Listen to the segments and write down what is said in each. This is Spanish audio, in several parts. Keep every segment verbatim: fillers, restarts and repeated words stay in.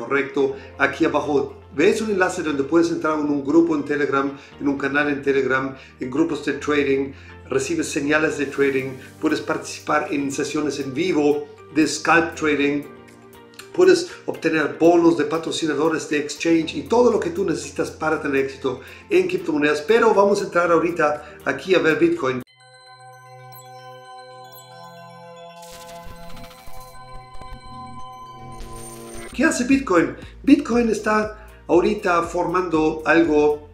correcto. Aquí abajo ves un enlace donde puedes entrar en un grupo en Telegram, en un canal en Telegram, en grupos de trading, recibes señales de trading, puedes participar en sesiones en vivo de scalp trading, puedes obtener bonos de patrocinadores de exchange y todo lo que tú necesitas para tener éxito en criptomonedas. Pero vamos a entrar ahorita aquí a ver Bitcoin. ¿Qué hace Bitcoin? Bitcoin está ahorita formando algo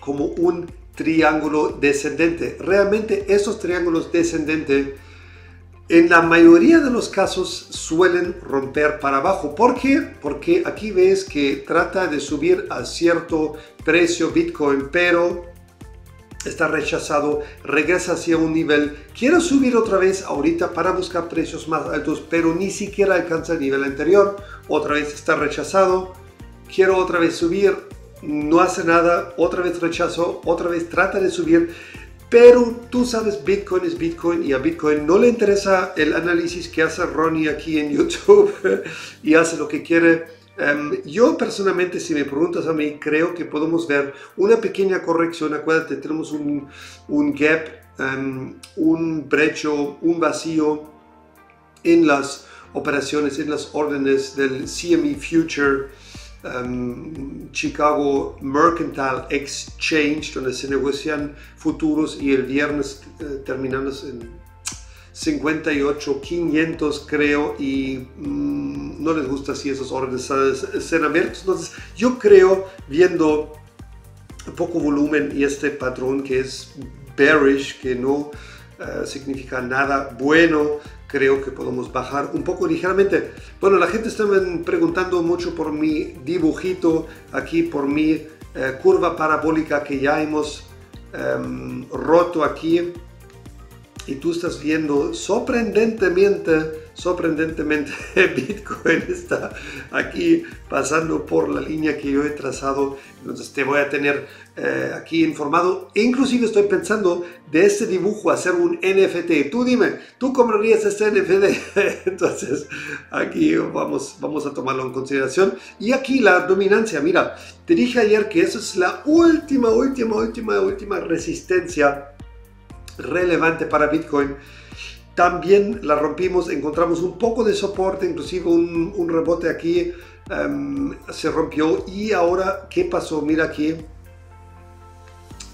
como un triángulo descendente. Realmente esos triángulos descendentes en la mayoría de los casos suelen romper para abajo. ¿Por qué? Porque aquí ves que trata de subir a cierto precio Bitcoin, pero está rechazado, regresa hacia un nivel, quiere subir otra vez ahorita para buscar precios más altos, pero ni siquiera alcanza el nivel anterior, otra vez está rechazado, quiero otra vez subir, no hace nada, otra vez rechazo, otra vez trata de subir. Pero tú sabes, Bitcoin es Bitcoin y a Bitcoin no le interesa el análisis que hace Ronnie aquí en YouTube y hace lo que quiere. Um, yo personalmente, si me preguntas a mí, creo que podemos ver una pequeña corrección. Acuérdate, tenemos un, un gap, um, un brecho, un vacío en las operaciones, en las órdenes del C M E Future. Um, Chicago Mercantile Exchange, donde se negocian futuros, y el viernes eh, terminamos en cincuenta y ocho mil quinientos, creo, y mmm, no les gusta si esos órdenes están abiertos. Entonces yo creo, viendo poco volumen y este patrón que es bearish, que no eh, significa nada bueno, creo que podemos bajar un poco ligeramente. Bueno, la gente está preguntando mucho por mi dibujito aquí, por mi eh, curva parabólica que ya hemos um, roto aquí. Y tú estás viendo, sorprendentemente, sorprendentemente, Bitcoin está aquí pasando por la línea que yo he trazado. Entonces te voy a tener eh, aquí informado. Inclusive estoy pensando de este dibujo hacer un N F T. Tú dime, ¿tú comprarías este N F T? Entonces aquí vamos, vamos a tomarlo en consideración. Y aquí la dominancia, mira, te dije ayer que eso es la última, última, última, última resistencia relevante para Bitcoin. También la rompimos, encontramos un poco de soporte, inclusive un, un rebote aquí, um, se rompió. Y ahora, ¿qué pasó? Mira aquí,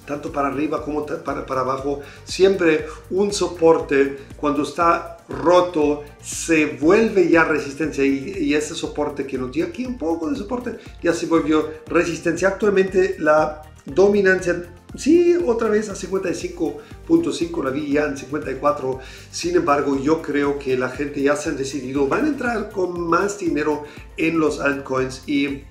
tanto para arriba como para, para abajo, siempre un soporte cuando está roto se vuelve ya resistencia, y, y ese soporte que nos dio aquí un poco de soporte ya se volvió resistencia. Actualmente la dominancia, sí, otra vez a cincuenta y cinco punto cinco, la vi ya en cincuenta y cuatro. Sin embargo, yo creo que la gente ya se han decidido, van a entrar con más dinero en los altcoins y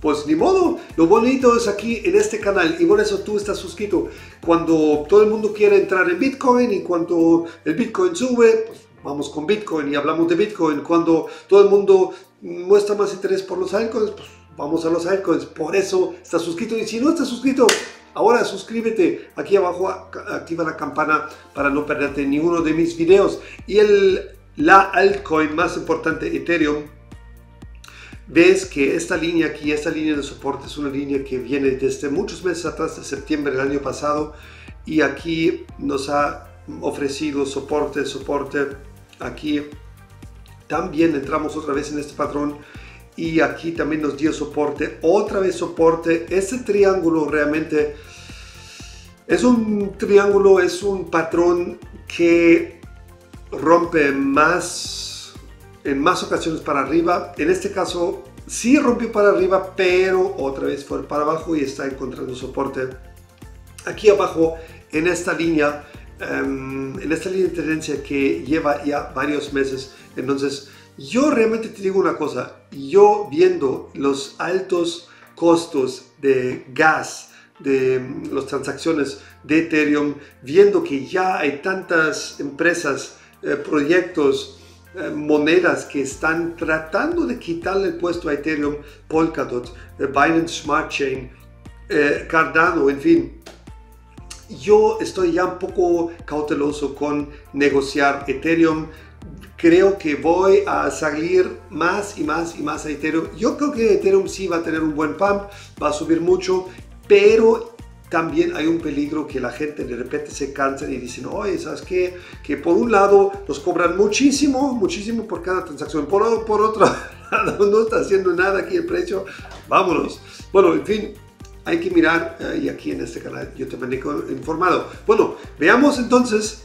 pues ni modo. Lo bonito es aquí en este canal, y por eso tú estás suscrito. Cuando todo el mundo quiere entrar en Bitcoin y cuando el Bitcoin sube, pues vamos con Bitcoin y hablamos de Bitcoin. Cuando todo el mundo muestra más interés por los altcoins, pues vamos a los altcoins. Por eso estás suscrito, y si no estás suscrito, ahora suscríbete, aquí abajo activa la campana para no perderte ninguno de mis videos. Y el, la altcoin más importante, Ethereum, ves que esta línea aquí, esta línea de soporte es una línea que viene desde muchos meses atrás, de septiembre del año pasado, y aquí nos ha ofrecido soporte, soporte, aquí también entramos otra vez en este patrón. Y aquí también nos dio soporte, otra vez soporte. Este triángulo realmente es un triángulo, es un patrón que rompe más, en más ocasiones para arriba. En este caso sí rompió para arriba, pero otra vez fue para abajo y está encontrando soporte. Aquí abajo, en esta línea, um, en esta línea de tendencia que lleva ya varios meses. Entonces, yo realmente te digo una cosa, yo viendo los altos costos de gas, de las transacciones de Ethereum, viendo que ya hay tantas empresas, eh, proyectos, eh, monedas que están tratando de quitarle el puesto a Ethereum, Polkadot, eh, Binance Smart Chain, eh, Cardano, en fin. Yo estoy ya un poco cauteloso con negociar Ethereum. creo que voy a salir más y más y más a Ethereum. Yo creo que Ethereum sí va a tener un buen pump, va a subir mucho, pero también hay un peligro que la gente de repente se cansa y dicen, oye, ¿sabes qué? Que por un lado nos cobran muchísimo, muchísimo por cada transacción, por, por otro lado no está haciendo nada aquí el precio, vámonos. Bueno, en fin, hay que mirar eh, y aquí en este canal yo te mantengo informado. Bueno, veamos entonces,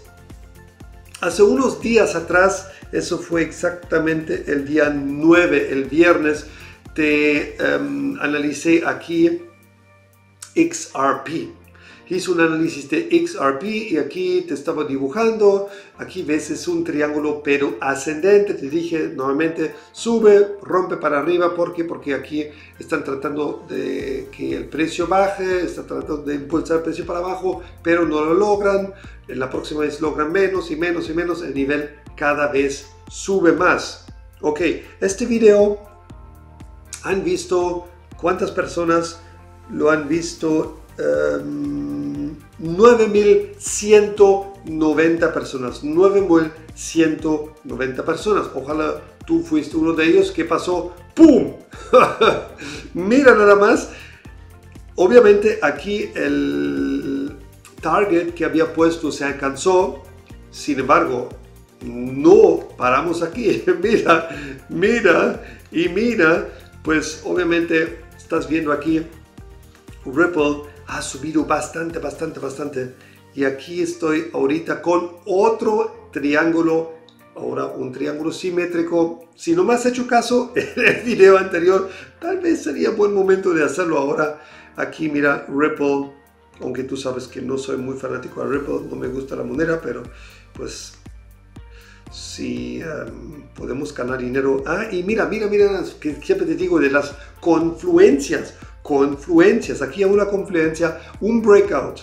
hace unos días atrás, eso fue exactamente el día nueve, el viernes, te um, analicé aquí X R P. Hice un análisis de X R P y aquí te estaba dibujando, aquí ves es un triángulo pero ascendente, te dije nuevamente sube, rompe para arriba, ¿por qué? Porque aquí están tratando de que el precio baje, están tratando de impulsar el precio para abajo, pero no lo logran, en la próxima vez logran menos y menos y menos, el nivel cada vez sube más. Ok, este video han visto, ¿cuántas personas lo han visto? Um, nueve mil ciento noventa personas, nueve mil ciento noventa personas. Ojalá tú fuiste uno de ellos. ¿Qué pasó? ¡Pum! Mira nada más. Obviamente aquí el target que había puesto se alcanzó. Sin embargo, no paramos aquí. Mira, mira y mira. Pues obviamente estás viendo aquí Ripple ha subido bastante, bastante, bastante. Y aquí estoy ahorita con otro triángulo, ahora un triángulo simétrico. Si no me has hecho caso en el video anterior, tal vez sería buen momento de hacerlo ahora. Aquí mira Ripple, aunque tú sabes que no soy muy fanático a Ripple, no me gusta la moneda, pero pues si um, podemos ganar dinero. Ah, y mira, mira, mira, que siempre te digo de las confluencias. Confluencias, aquí hay una confluencia, un breakout,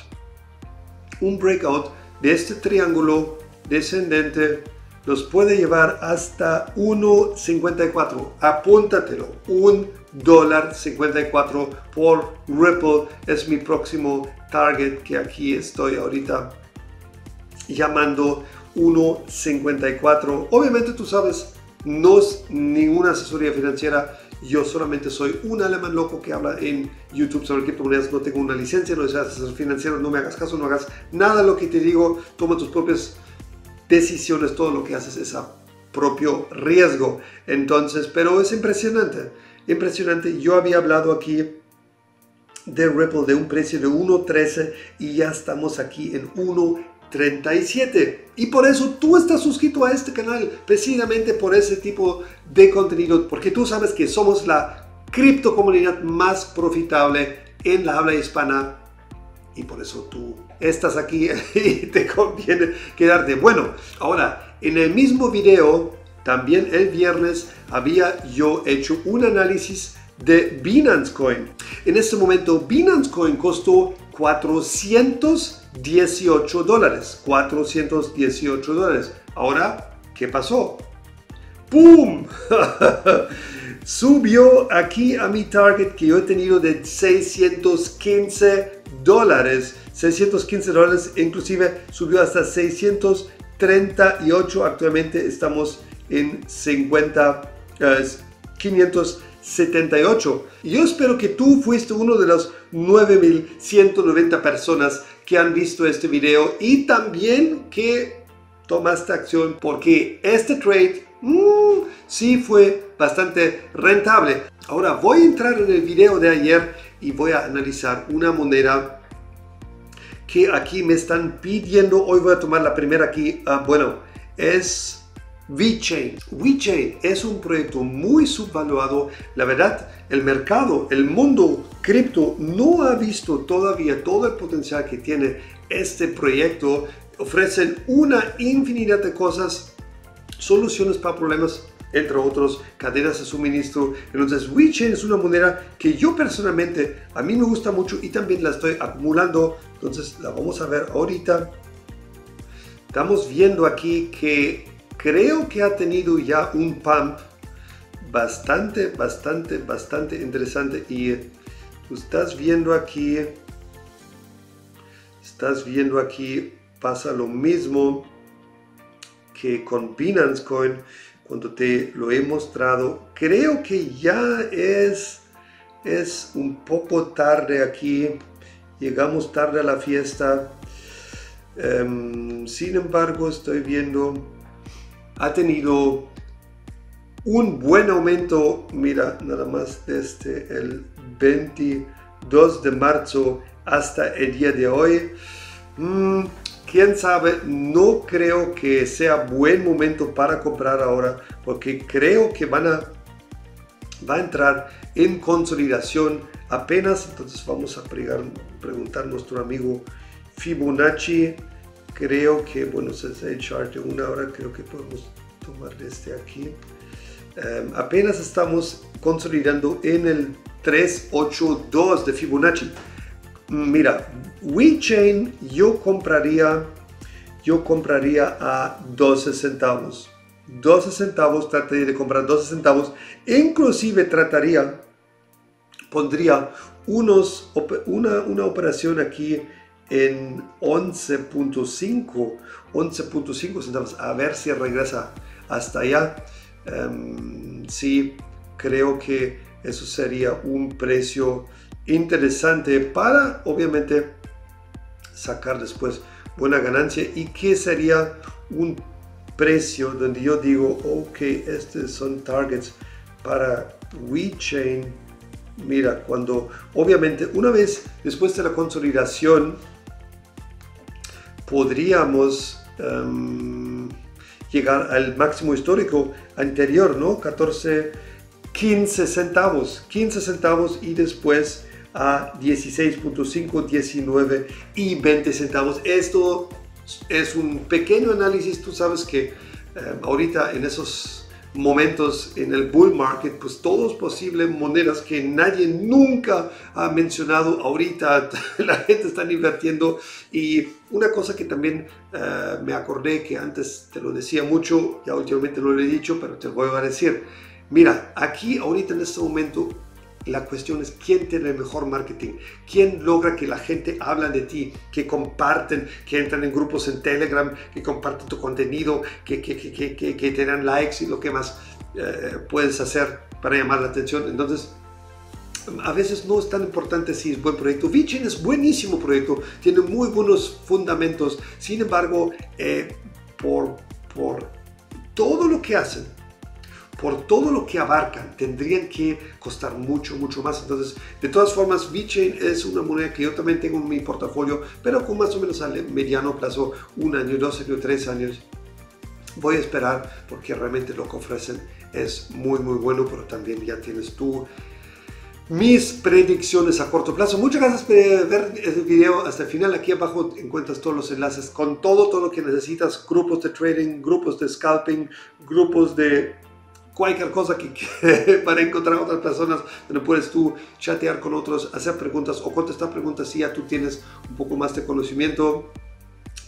un breakout de este triángulo descendente nos puede llevar hasta uno cincuenta y cuatro, apúntatelo, un dólar cincuenta y cuatro por Ripple es mi próximo target que aquí estoy ahorita llamando uno cincuenta y cuatro, obviamente tú sabes, no es ninguna asesoría financiera. Yo solamente soy un alemán loco que habla en YouTube sobre criptomonedas, no tengo una licencia, no seas asesor financiero, no me hagas caso, no hagas nada de lo que te digo, toma tus propias decisiones, todo lo que haces es a propio riesgo. Entonces, pero es impresionante, impresionante. Yo había hablado aquí de Ripple de un precio de uno trece y ya estamos aquí en uno treinta y siete. Y por eso tú estás suscrito a este canal, precisamente por ese tipo de contenido, porque tú sabes que somos la criptocomunidad más profitable en la habla hispana y por eso tú estás aquí y te conviene quedarte. Bueno, ahora en el mismo video, también el viernes, había yo hecho un análisis de Binance Coin. En este momento Binance Coin costó cuatrocientos dieciocho dólares, cuatrocientos dieciocho dólares. Ahora, ¿qué pasó? ¡Pum! Subió aquí a mi target que yo he tenido de seiscientos quince dólares, seiscientos quince dólares, inclusive subió hasta seiscientos treinta y ocho. Actualmente estamos en cincuenta, eh, quinientos setenta y ocho. Yo espero que tú fuiste uno de los nueve mil ciento noventa personas que han visto este video y también que tomaste acción, porque este trade mmm, sí fue bastante rentable. Ahora voy a entrar en el video de ayer y voy a analizar una moneda que aquí me están pidiendo. Hoy voy a tomar la primera aquí. Uh, bueno, es VeChain. VeChain es un proyecto muy subvaluado. La verdad, el mercado, el mundo cripto no ha visto todavía todo el potencial que tiene este proyecto. Ofrecen una infinidad de cosas, soluciones para problemas, entre otros, cadenas de suministro. Entonces, VeChain es una moneda que yo personalmente, a mí me gusta mucho y también la estoy acumulando. Entonces, la vamos a ver ahorita. Estamos viendo aquí que creo que ha tenido ya un pump bastante, bastante, bastante interesante. Y tú estás viendo aquí, estás viendo aquí, pasa lo mismo que con Binance Coin, cuando te lo he mostrado, creo que ya es, es un poco tarde aquí, llegamos tarde a la fiesta. Um, sin embargo, estoy viendo, ha tenido un buen aumento, mira, nada más desde el veintidós de marzo hasta el día de hoy. Mm, quién sabe, no creo que sea buen momento para comprar ahora, porque creo que van a, va a entrar en consolidación apenas. Entonces vamos a pregar, preguntar a nuestro amigo Fibonacci. Creo que, bueno, se ha hecho chart de una hora, creo que podemos tomar desde aquí. Um, apenas estamos consolidando en el tres ochenta y dos de Fibonacci. Mira, VeChain yo compraría, yo compraría a doce centavos. doce centavos, trataría de comprar doce centavos. Inclusive trataría, pondría unos, una, una operación aquí en once punto cinco, once punto cinco centavos, a ver si regresa hasta allá. Um, sí, creo que eso sería un precio interesante para, obviamente, sacar después buena ganancia, y que sería un precio donde yo digo, ok, estos son targets para VeChain. Mira, cuando, obviamente, una vez después de la consolidación, podríamos um, llegar al máximo histórico anterior, ¿no? catorce, quince centavos, quince centavos, y después a dieciséis punto cinco, diecinueve y veinte centavos. Esto es un pequeño análisis. Tú sabes que eh, ahorita en esos momentos en el bull market, pues todos posibles monedas que nadie nunca ha mencionado, ahorita la gente está invirtiendo. Y una cosa que también uh, me acordé, que antes te lo decía mucho, ya últimamente no lo he dicho, pero te voy a decir, mira, aquí ahorita en este momento la cuestión es quién tiene el mejor marketing, quién logra que la gente habla de ti, que comparten, que entran en grupos en Telegram, que comparten tu contenido, que, que, que, que, que, que te dan likes y lo que más eh, puedes hacer para llamar la atención. Entonces, a veces no es tan importante si es buen proyecto. VeChain es buenísimo proyecto, tiene muy buenos fundamentos. Sin embargo, eh, por, por todo lo que hacen, por todo lo que abarcan, tendrían que costar mucho, mucho más. Entonces, de todas formas, VeChain es una moneda que yo también tengo en mi portafolio, pero con más o menos a mediano plazo, un año, dos años, tres años, voy a esperar, porque realmente lo que ofrecen es muy, muy bueno. Pero también ya tienes tú mis predicciones a corto plazo. Muchas gracias por ver este video hasta el final. Aquí abajo encuentras todos los enlaces con todo, todo lo que necesitas, grupos de trading, grupos de scalping, grupos de cualquier cosa que, que para encontrar otras personas donde puedes tú chatear con otros, hacer preguntas o contestar preguntas si ya tú tienes un poco más de conocimiento.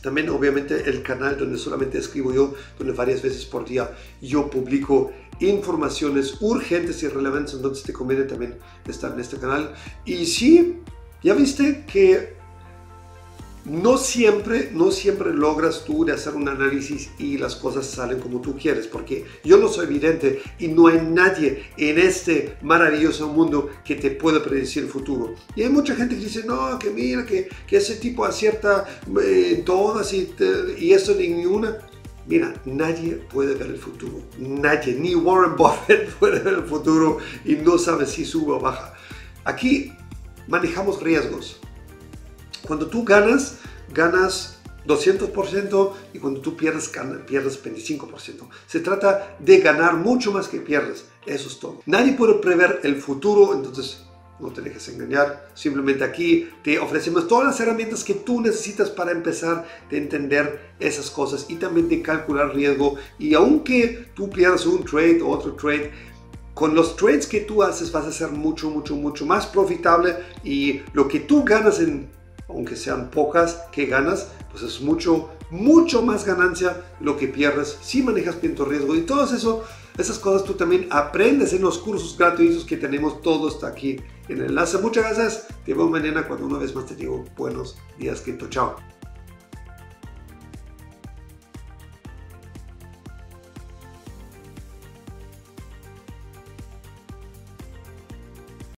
También, obviamente, el canal donde solamente escribo yo, donde varias veces por día yo publico informaciones urgentes y relevantes, entonces te conviene también estar en este canal. Y sí, ya viste que No siempre, no siempre logras tú de hacer un análisis y las cosas salen como tú quieres, porque yo no soy vidente y no hay nadie en este maravilloso mundo que te pueda predecir el futuro. Y hay mucha gente que dice, no, que mira, que, que ese tipo acierta eh, todas y, y eso ninguna. Mira, nadie puede ver el futuro, nadie, ni Warren Buffett puede ver el futuro y no sabe si sube o baja. Aquí manejamos riesgos. Cuando tú ganas, ganas doscientos por ciento, y cuando tú pierdes, ganas, pierdes veinticinco por ciento. Se trata de ganar mucho más que pierdes. Eso es todo. Nadie puede prever el futuro, entonces no te dejes engañar. Simplemente aquí te ofrecemos todas las herramientas que tú necesitas para empezar a entender esas cosas y también de calcular riesgo. Y aunque tú pierdas un trade o otro trade, con los trades que tú haces vas a ser mucho, mucho, mucho más profitable, y lo que tú ganas en, aunque sean pocas que ganas, pues es mucho, mucho más ganancia lo que pierdes si manejas bien tu riesgo. Y todo eso, esas cosas tú también aprendes en los cursos gratuitos que tenemos. Todo está aquí en el enlace. Muchas gracias. Te veo mañana cuando una vez más te digo buenos días, cripto. Chao.